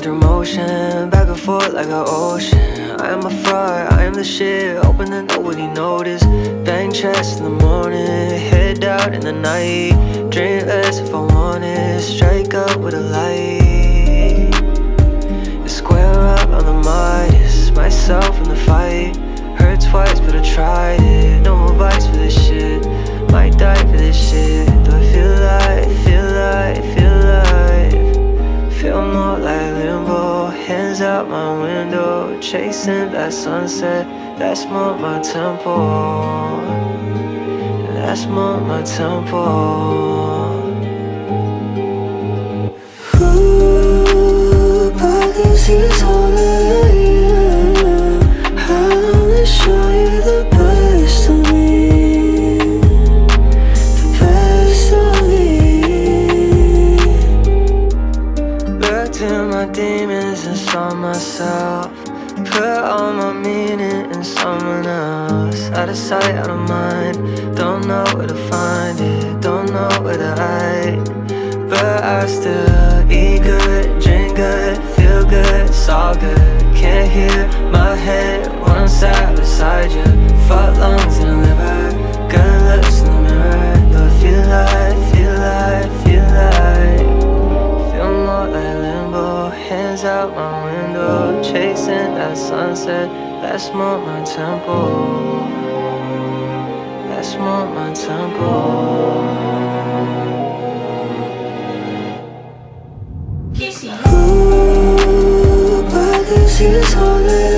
going through motion, back and forth like an ocean. I am a fraud, I am the shit, hoping that nobody noticed. Bang chest in the morning, head out in the night. Dreamless if I want it, strike up with a light. You square up on the Midas, myself in the fight. Hurt twice but I tried it, no advice for this shit. Might die for this shit, do I feel alive, feel alive, feel alive. Feel more like limbo, hands out my window. Chasing that sunset, that's more my tempo. That's more my tempo. Who brought these tears all over you? I only show you the best of me. Demons inside myself, put all my meaning in someone else. Out of sight, out of mind, don't know where to find it, don't know where to hide. But I still eat good, drink good, feel good, it's all good. Can't hear my head when I'm sat beside you. Fuck lungs and liver, good looks in the mirror. But feel alive, feel alive, feel alive. Feel more like limbo, hands out my window, chasing that sunset, that's more my tempo. That's more my tempo. Who brought these tears all over?